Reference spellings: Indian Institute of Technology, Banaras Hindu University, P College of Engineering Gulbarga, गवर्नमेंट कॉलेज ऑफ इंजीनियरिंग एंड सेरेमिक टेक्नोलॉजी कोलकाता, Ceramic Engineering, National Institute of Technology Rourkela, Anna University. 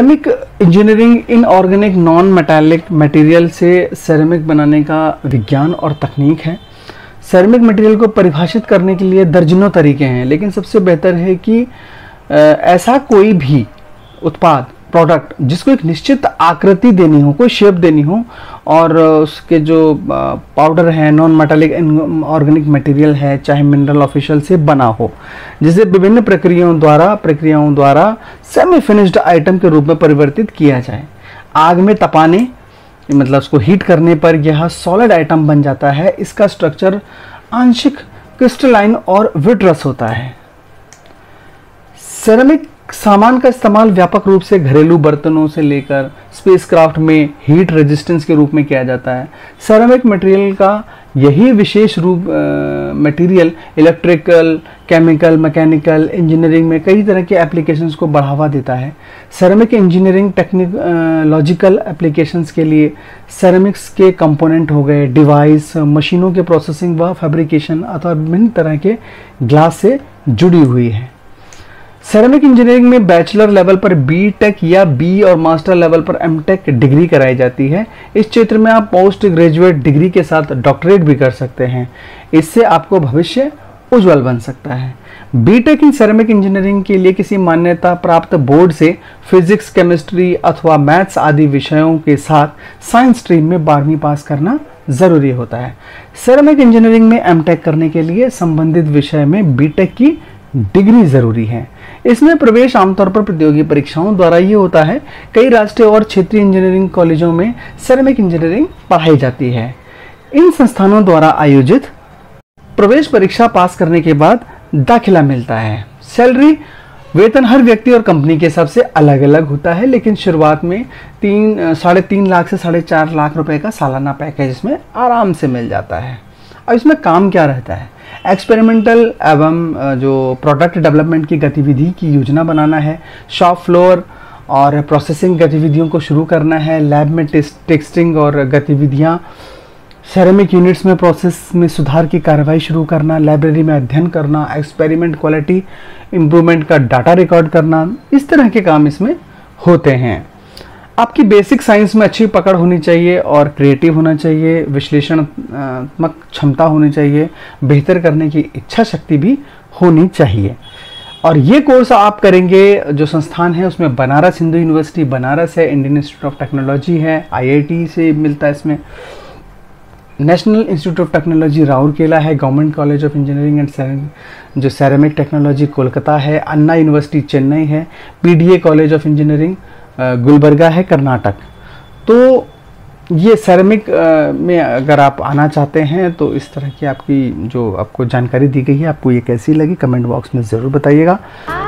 Ceramic engineering inorganic non metallic material से ceramic बनाने का विज्ञान और तकनीक है। सेरेमिक मटेरियल को परिभाषित करने के लिए दर्जनों तरीके हैं, लेकिन सबसे बेहतर है कि ऐसा कोई भी उत्पाद प्रोडक्ट जिसको एक निश्चित आकृति देनी हो, कोई शेप देनी हो और उसके जो पाउडर है नॉन मेटालिक ऑर्गेनिक मटेरियल है चाहे मिनरल ऑफिशियल से बना हो, जिसे विभिन्न प्रक्रियाओं द्वारा सेमी फिनिश्ड आइटम के रूप में परिवर्तित किया जाए। आग में तपाने मतलब उसको हीट करने पर यह सॉलिड आइटम बन जाता है। इसका स्ट्रक्चर आंशिक क्रिस्टलाइन और विट्रस होता है। सेरेमिक सामान का इस्तेमाल व्यापक रूप से घरेलू बर्तनों से लेकर स्पेसक्राफ्ट में हीट रेजिस्टेंस के रूप में किया जाता है। सेरेमिक मटेरियल का यही विशेष रूप material electrical, chemical, mechanical engineering में कई तरह के एप्लीकेशंस को बढ़ावा देता है। सेरेमिक इंजीनियरिंग टेक्नोलॉजिकल एप्लीकेशंस के लिए सेरेमिक्स के कंपोनेंट हो गए, डिवाइस, मशीनों के प्रोसेसिंग व फैब्रिकेशन अथवा विभिन्न तरह के ग्लास से जुड़ी हुई है। सेरेमिक इंजीनियरिंग में बैचलर लेवल पर बीटेक या बी और मास्टर लेवल पर एमटेक डिग्री कराई जाती है। इस क्षेत्र में आप पोस्ट ग्रेजुएट डिग्री के साथ डॉक्टरेट भी कर सकते हैं। इससे आपको भविष्य उज्जवल बन सकता है। बीटेक इन सेरेमिक इंजीनियरिंग के लिए किसी मान्यता प्राप्त बोर्ड से फिजिक्स, केमिस्ट्री अथवा मैथ्स आदि विषयों के साथ साइंस स्ट्रीम में 12वीं पास करना ज़रूरी होता है। सेरेमिक इंजीनियरिंग में एमटेक करने के लिए संबंधित विषय में बीटेक की डिग्री ज़रूरी है। इसमें प्रवेश आमतौर पर प्रतियोगी परीक्षाओं द्वारा ये होता है। कई राष्ट्रीय और क्षेत्रीय इंजीनियरिंग कॉलेजों में सेरेमिक इंजीनियरिंग पढ़ाई जाती है। इन संस्थानों द्वारा आयोजित प्रवेश परीक्षा पास करने के बाद दाखिला मिलता है। सैलरी वेतन हर व्यक्ति और कंपनी के हिसाब से अलग अलग होता है, लेकिन शुरुआत में 3.5 लाख से 4.5 लाख रुपए का सालाना पैकेज इसमें आराम से मिल जाता है। अब इसमें काम क्या रहता है? एक्सपेरिमेंटल एवं जो प्रोडक्ट डेवलपमेंट की गतिविधि की योजना बनाना है, शॉप फ्लोर और प्रोसेसिंग गतिविधियों को शुरू करना है, लैब में टेस्टिंग और गतिविधियां, सेरेमिक यूनिट्स में प्रोसेस में सुधार की कार्रवाई शुरू करना, लाइब्रेरी में अध्ययन करना, एक्सपेरिमेंट क्वालिटी इम्प्रूवमेंट का डाटा रिकॉर्ड करना, इस तरह के काम इसमें होते हैं। आपकी बेसिक साइंस में अच्छी पकड़ होनी चाहिए और क्रिएटिव होना चाहिए, विश्लेषणात्मक क्षमता होनी चाहिए, बेहतर करने की इच्छा शक्ति भी होनी चाहिए। और ये कोर्स आप करेंगे, जो संस्थान है उसमें बनारस हिंदू यूनिवर्सिटी बनारस है, इंडियन इंस्टीट्यूट ऑफ टेक्नोलॉजी है, आईआईटी से मिलता है इसमें, national institute of technology Rourkela है, गवर्नमेंट कॉलेज ऑफ इंजीनियरिंग एंड सेरेमिक टेक्नोलॉजी कोलकाता है, अन्ना यूनिवर्सिटी चेन्नई है, P college of engineering Gulbarga है कर्नाटक। तो ये सेरेमिक में अगर आप आना चाहते हैं तो इस तरह की आपकी जो आपको जानकारी दी गई है, आपको ये कैसी लगी कमेंट बॉक्स में ज़रूर बताइएगा।